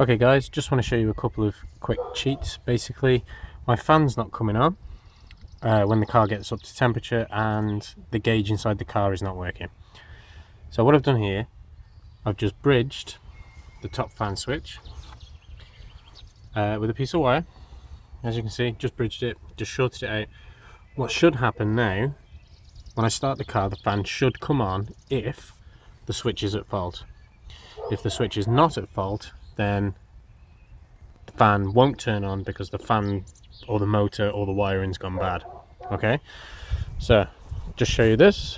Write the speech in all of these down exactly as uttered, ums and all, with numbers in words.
Okay guys, just want to show you a couple of quick cheats. Basically, my fan's not coming on uh, when the car gets up to temperature and the gauge inside the car is not working. So what I've done here, I've just bridged the top fan switch uh, with a piece of wire. As you can see, just bridged it, just shorted it out. What should happen now, when I start the car, the fan should come on if the switch is at fault. If the switch is not at fault, then the fan won't turn on because the fan or the motor or the wiring's gone bad. Okay, so just show you this,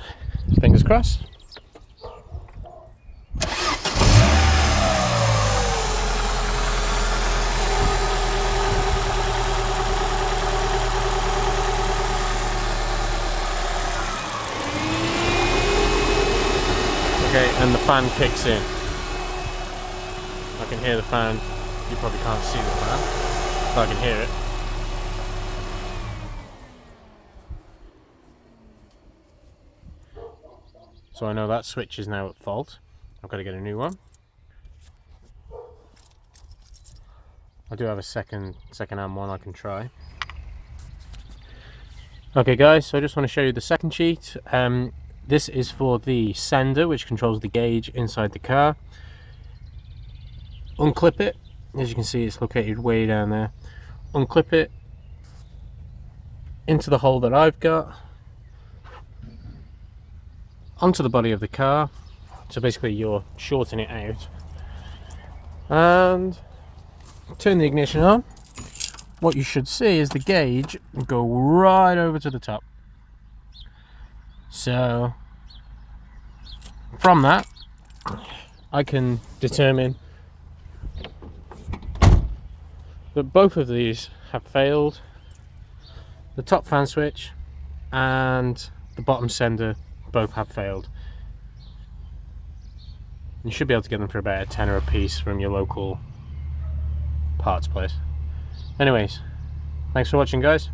fingers crossed. Okay, and the fan kicks in. I can hear the fan. You probably can't see the fan, but I can hear it. So I know that switch is now at fault. I've got to get a new one. I do have a second second-hand one I can try. Okay guys, so I just want to show you the second cheat. Um, this is for the sender, which controls the gauge inside the car. Unclip it, as you can see it's located way down there. Unclip it into the hole that I've got, onto the body of the car, so basically you're shorting it out, and turn the ignition on. What you should see is the gauge go right over to the top. So from that I can determine that both of these have failed, the top fan switch and the bottom sender both have failed. You should be able to get them for about a tenner a piece from your local parts place. Anyways, thanks for watching guys.